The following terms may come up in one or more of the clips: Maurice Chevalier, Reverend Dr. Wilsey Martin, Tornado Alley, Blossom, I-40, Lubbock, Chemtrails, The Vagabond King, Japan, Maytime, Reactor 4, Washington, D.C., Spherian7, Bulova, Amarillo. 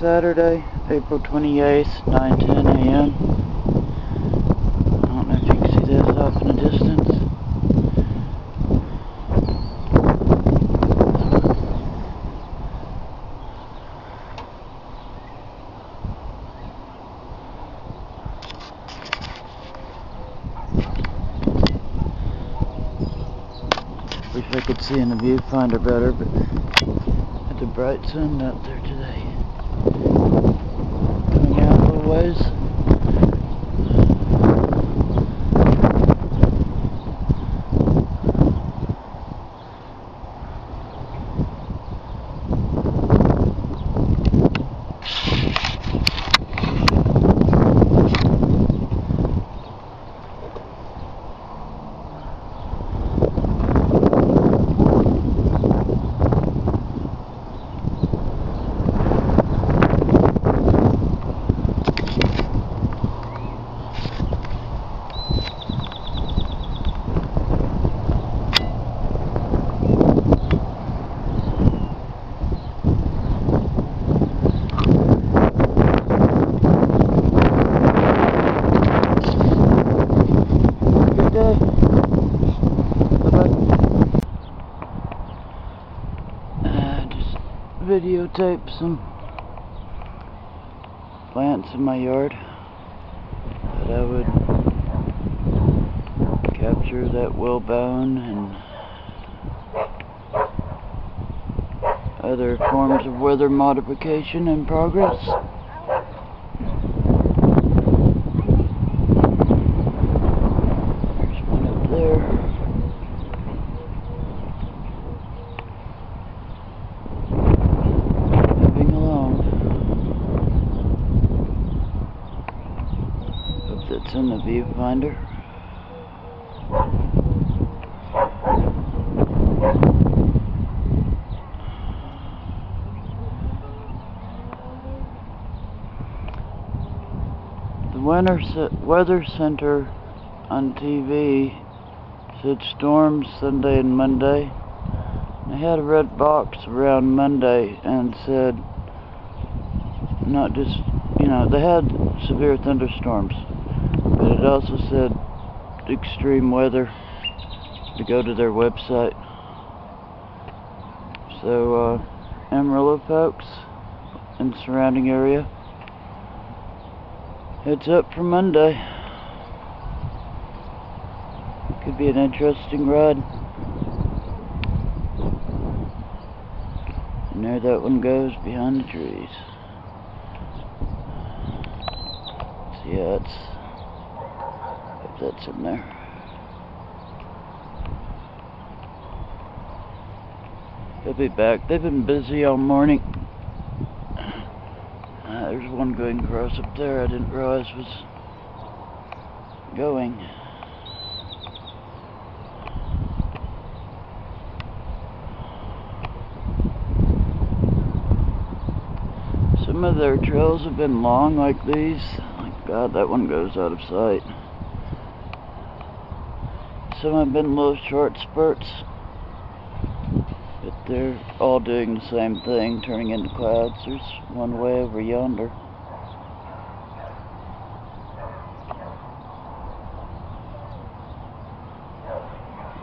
Saturday, April 28th, 9:10 a.m. I don't know if you can see this off in the distance. Wish I could see in the viewfinder better, but it's a bright sun out there today. Coming out a little ways. Videotape some plants in my yard that I would capture that well bone and other forms of weather modification in progress. That's in the viewfinder. The Weather Center on TV said storms Sunday and Monday. They had a red box around Monday and said not just, they had severe thunderstorms. But it also said extreme weather to go to their website. So, Amarillo folks and surrounding area, heads up for Monday. Could be an interesting ride. And there that one goes behind the trees. So yeah, that's in there. They'll be back. They've been busy all morning. There's one going across up there I didn't realize was going. Some of their trails have been long like these. Thank God that one goes out of sight. Some have been little short spurts, but they're all doing the same thing, turning into clouds. There's one way over yonder.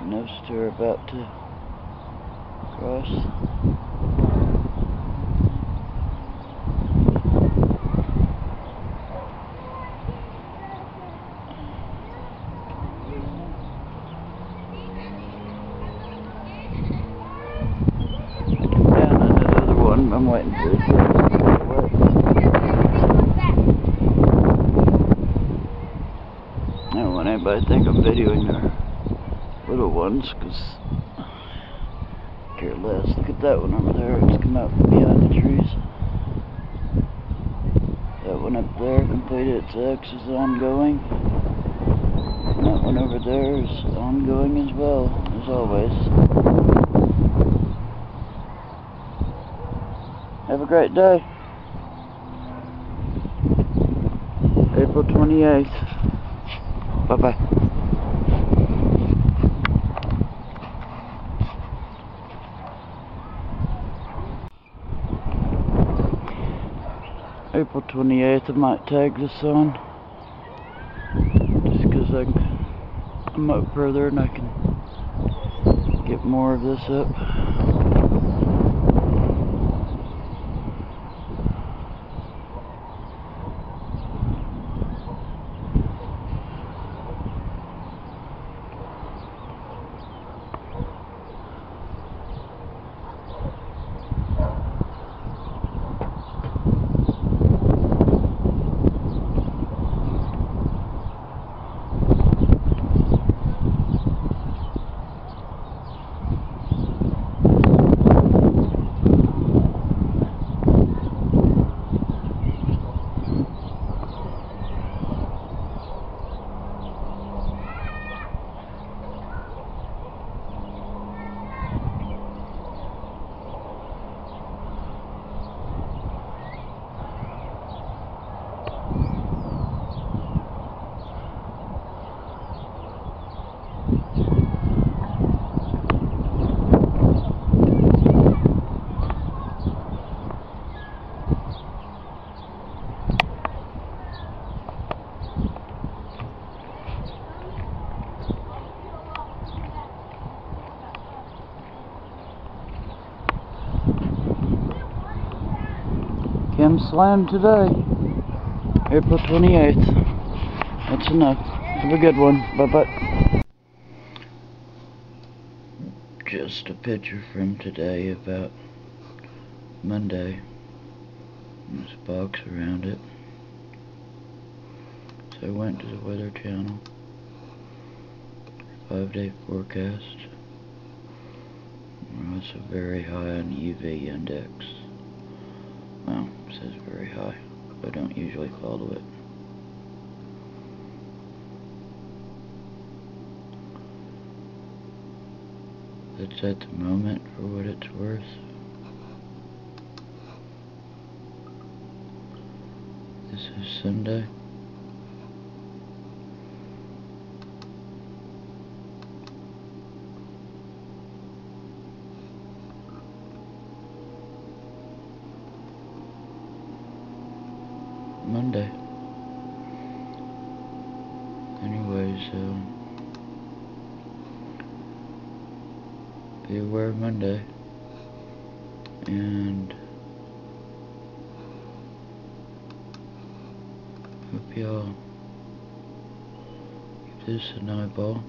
And those two are about to cross. I'm waiting for this one to work. I don't want anybody to think I'm videoing their little ones, because I care less. Look at that one over there. It's come out from behind the trees. That one up there completed its X, is ongoing. And that one over there is ongoing as well, as always. Have a great day. April 28th. Bye-bye. April 28th, I might tag this on, just because I'm up further and I can get more of this up. Chem Slam today, April 28th. That's enough. Have a good one. Bye bye. Just a picture from today about Monday. There's a box around it. So I went to the Weather Channel. 5-day forecast. We're also very high on UV index. Well, it says very high. I don't usually follow it. It's at the moment for what it's worth. This is Sunday. Monday. Anyways, be aware of Monday, and hope y'all give this an eyeball.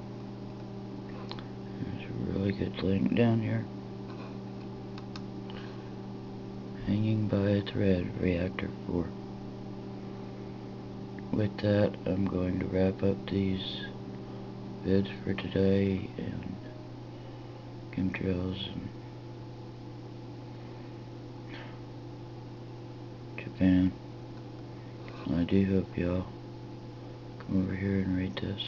There's a really good link down here. Hanging by a Thread, Reactor 4. With that, I'm going to wrap up these vids for today, and chemtrails and Japan. I do hope y'all come over here and read this.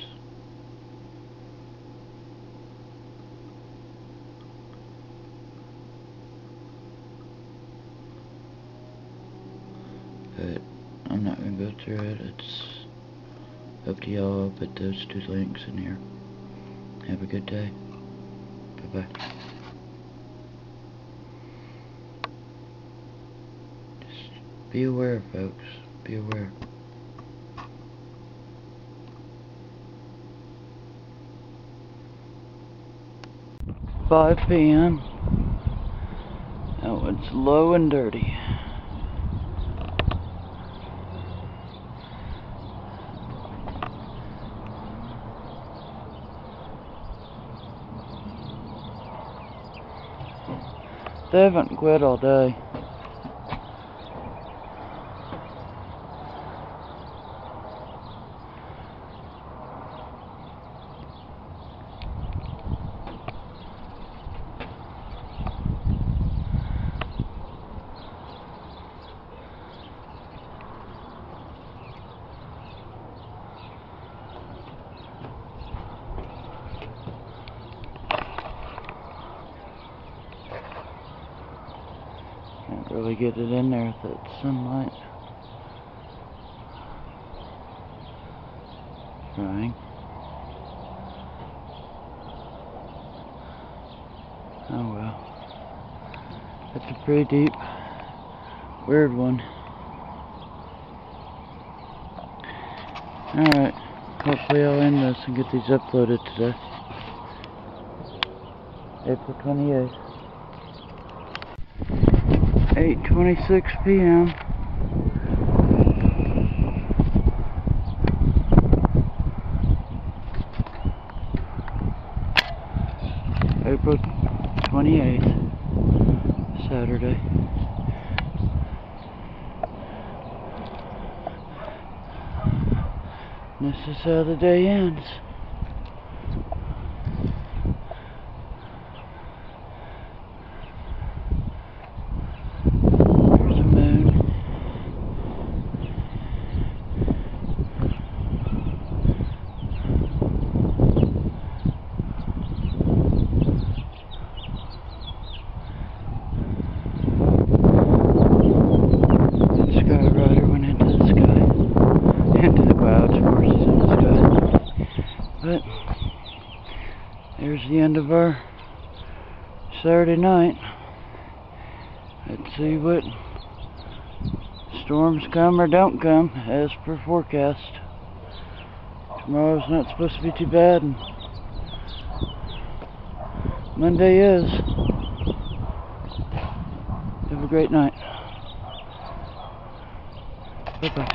But I'm not going to go through it, it's up to y'all. I'll put those two links in here. Have a good day. Bye bye. Just be aware, folks. Be aware. It's 5 p.m. Oh, it's low and dirty. They haven't quit all day. Can't really get it in there with that sunlight. Trying. Oh well. That's a pretty deep, weird one. Alright, hopefully I'll end this and get these uploaded today. April 28th. 8:26 p.m. April 28th, Saturday. This is how the day ends. Here's the end of our Saturday night. Let's see what storms come or don't come as per forecast. Tomorrow's not supposed to be too bad, and Monday is. Have a great night. Bye-bye.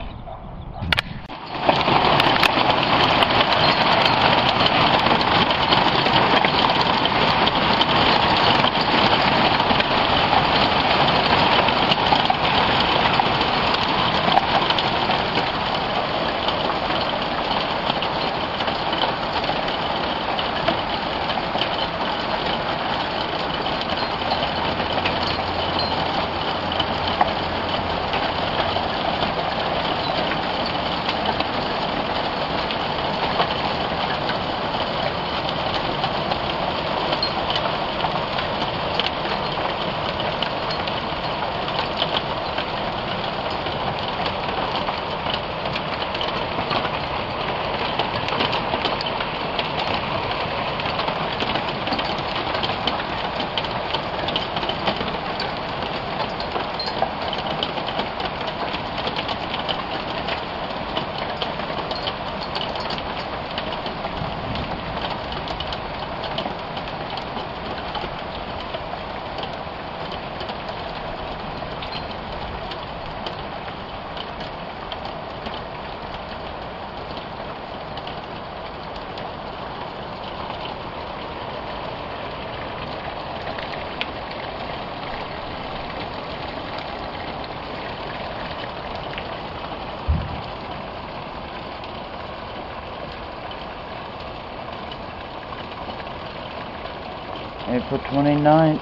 April 29th,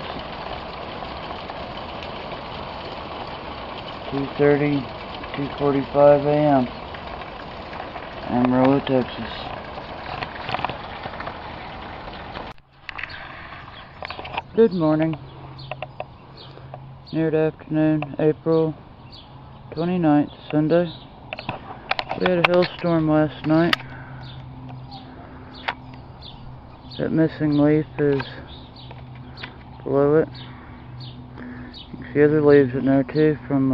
2:45 a.m. Amarillo, Texas. Good morning. Near to afternoon, April 29th, Sunday. We had a hailstorm last night. That missing leaf is below it. You can see other leaves in there too from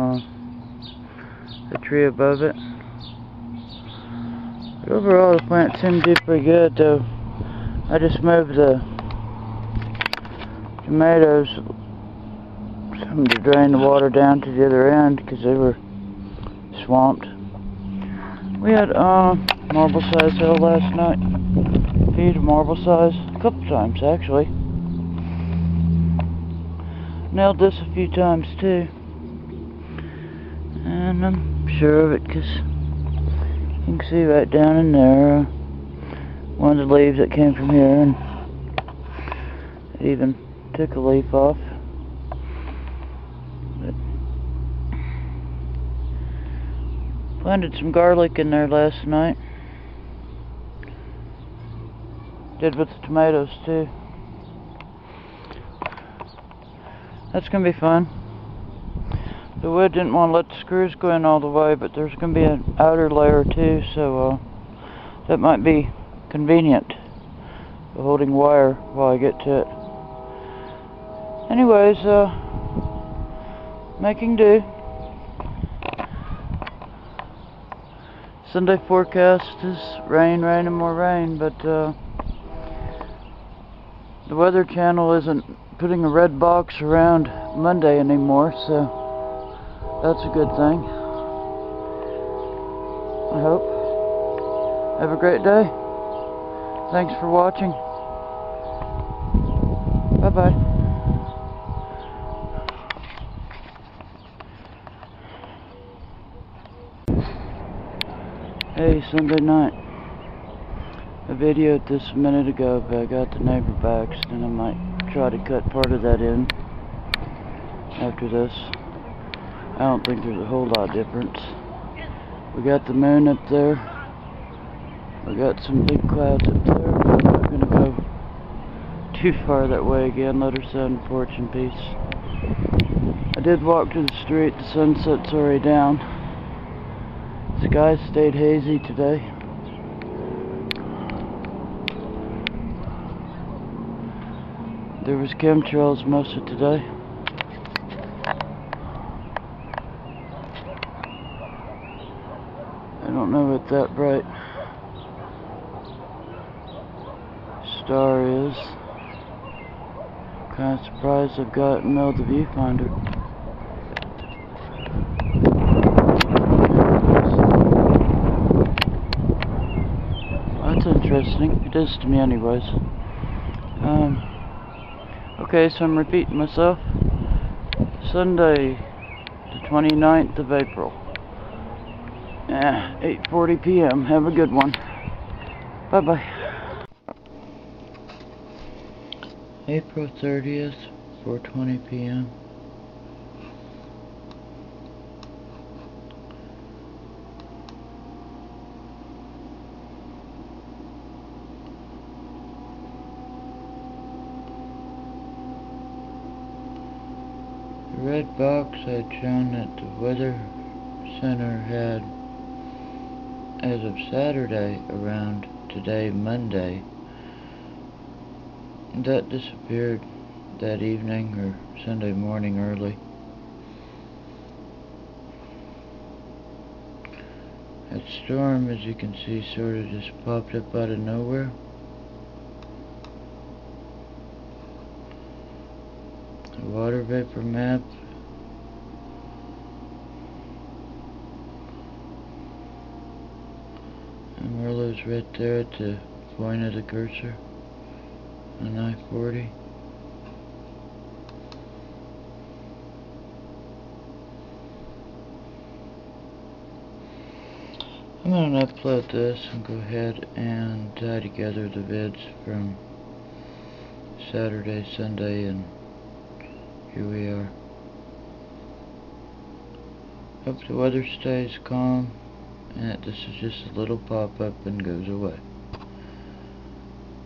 the tree above it. But overall the plants seem to do pretty good, though. I just moved the tomatoes, some to drain the water down to the other end because they were swamped. We had marble size hail last night. Feed marble size a couple times actually. Nailed this a few times too, and I'm sure of it because you can see right down in there one of the leaves that came from here, and it even took a leaf off. But planted some garlic in there last night, did with the tomatoes too. That's going to be fun. The wood didn't want to let the screws go in all the way, but there's going to be an outer layer too, so that might be convenient for holding wire while I get to it. Anyways, making do. Sunday forecast is rain, and more rain, but the Weather Channel isn't putting a red box around Monday anymore, so that's a good thing. I hope. Have a great day. Thanks for watching. Bye-bye. Hey, Sunday night. I videoed this a minute ago, but I got the neighbor by accident. I might try to cut part of that in after this. I don't think there's a whole lot of difference. We got the moon up there. We got some big clouds up there, but I'm not going to go too far that way again. Let her sun porch in peace. I did walk to the street. The sunset's already down. Sky stayed hazy today. There was chemtrails most of today. I don't know what that bright star is. I'm kind of surprised I've got it in the middle of the viewfinder. It is to me anyways. Okay, so I'm repeating myself. Sunday the 29th of April. 8:40 p.m. Have a good one. Bye-bye. April 30th, 4:20 p.m. Red box had shown that the Weather Center had, as of Saturday around today, Monday, that disappeared that evening or Sunday morning early. That storm, as you can see, sort of just popped up out of nowhere. The water vapor map. Amarillo's right there at the point of the cursor on I-40. I'm going to upload this and go ahead and tie together the vids from Saturday, Sunday, and here we are. Hope the weather stays calm and that this is just a little pop-up and goes away.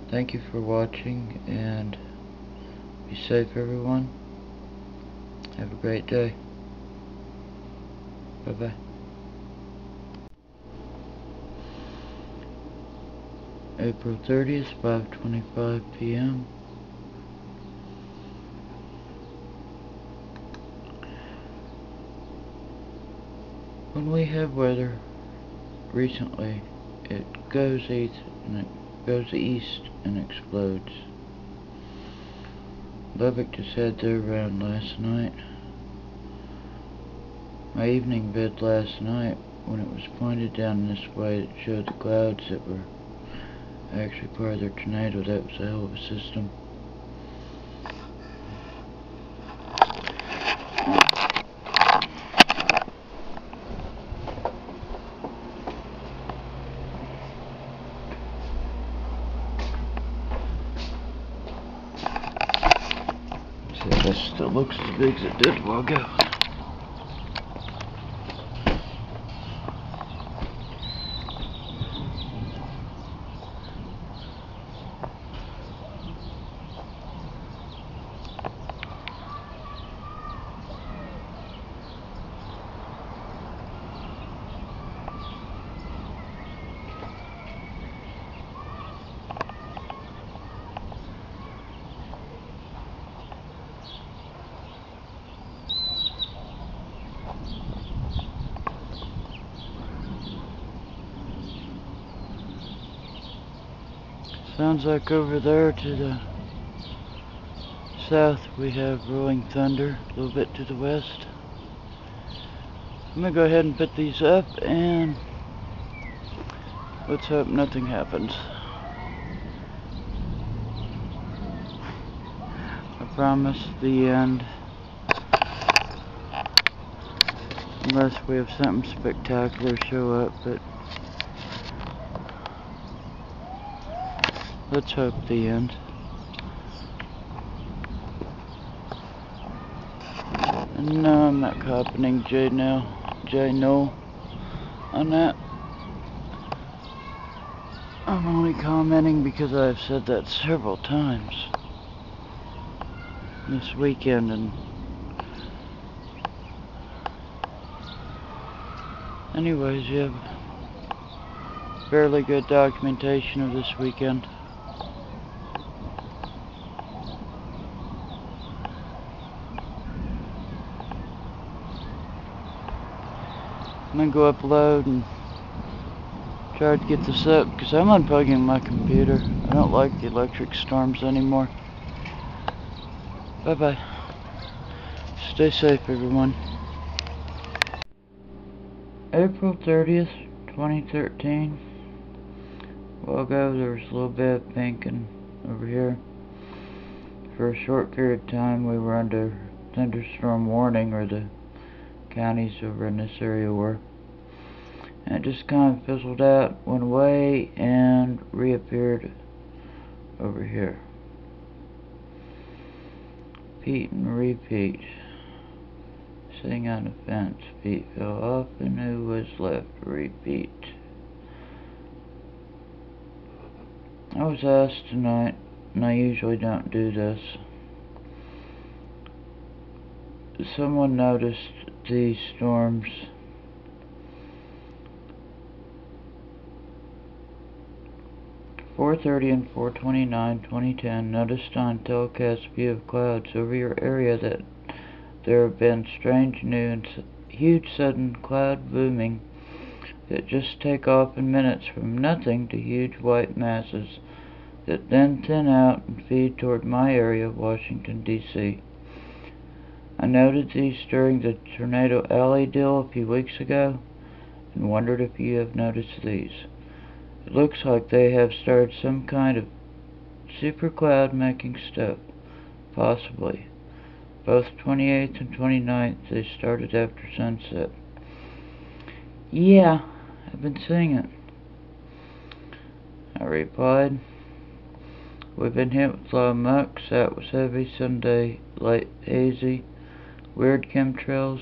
Thank you for watching, and be safe everyone. Have a great day. Bye-bye. April 30th, 5:25 p.m. When we have weather recently, it goes east and explodes. Lubbock just had their round last night. My evening vid last night, when it was pointed down this way, it showed the clouds that were actually part of their tornado. That was a hell of a system. Looks as big as it did a while ago. Sounds like over there to the south we have rolling thunder, a little bit to the west. I'm going to go ahead and put these up and let's hope nothing happens. I promise the end. Unless we have something spectacular show up, but let's hope the end. And no, I'm not copying J-No on that. I'm only commenting because I've said that several times this weekend, and anyways, you have fairly good documentation of this weekend. I'm going to go upload and try to get this up because I'm unplugging my computer. I don't like the electric storms anymore. Bye bye. Stay safe, everyone. April 30th, 2013. A while ago there was a little bit of pinking over here. For a short period of time we were under thunderstorm warning, or the counties over in this area were. And it just kind of fizzled out, went away, and reappeared over here. Pete and repeat. Sitting on a fence, Pete fell off, and who was left? Repeat. I was asked tonight, and I usually don't do this. Someone noticed these storms (4:30 and 4:29, 2010) noticed on telecast view of clouds over your area that there have been strange new and huge sudden cloud booming that just take off in minutes from nothing to huge white masses that then thin out and feed toward my area of Washington, D.C. I noted these during the Tornado Alley deal a few weeks ago and wondered if you have noticed these. It looks like they have started some kind of super cloud making stuff, possibly. Both 28th and 29th, they started after sunset. Yeah, I've been seeing it. I replied, we've been hit with low mucks. That was heavy Sunday, light hazy, weird chemtrails.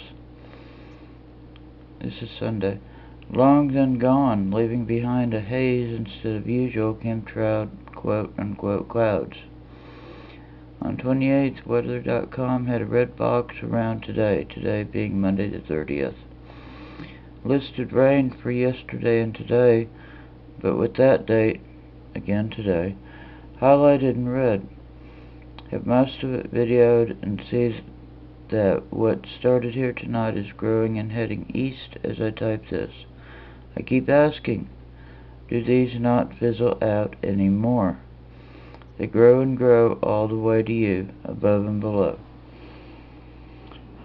This is Sunday. Long then gone, leaving behind a haze instead of usual chemtrail quote unquote clouds. On 28th, weather.com had a red box around today, today being Monday the 30th. Listed rain for yesterday and today, but with that date, again today, highlighted in red. Have most of it videoed and see that what started here tonight is growing and heading east as I type this. I keep asking, do these not fizzle out anymore? They grow and grow all the way to you, above and below.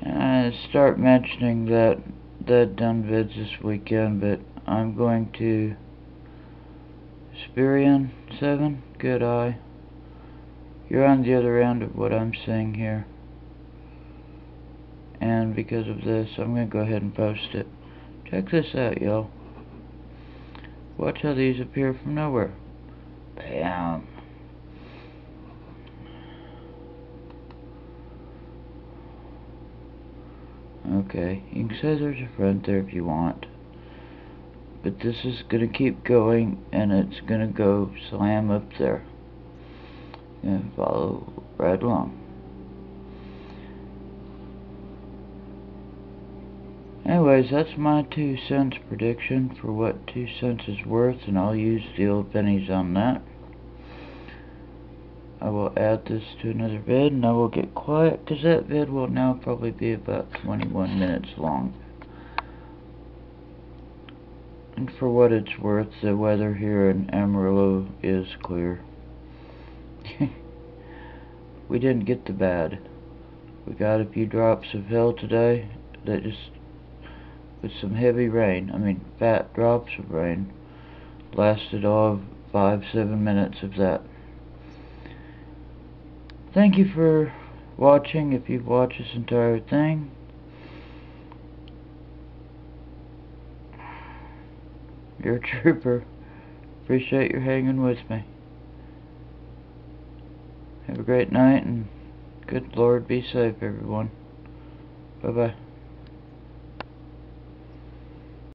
And I start mentioning that I've done vids this weekend, but I'm going to Spherian7, good eye. You're on the other end of what I'm seeing here. And because of this, I'm going to go ahead and post it. Check this out, y'all. Watch how these appear from nowhere. Bam. Okay, you can say there's a front there if you want, but this is going to keep going, and it's going to go slam up there. And follow right along. Anyways, that's my 2 cents prediction for what 2 cents is worth, and I'll use the old pennies on that. I will add this to another vid, and I will get quiet because that vid will now probably be about 21 minutes long. And for what it's worth, the weather here in Amarillo is clear. we didn't get the bad. We got a few drops of hail today that just, with some heavy rain, I mean fat drops of rain, lasted all 5-7 minutes of that. Thank you for watching, if you've watched this entire thing. You're a trooper. Appreciate your hanging with me. Have a great night, and good Lord, be safe, everyone. Bye-bye.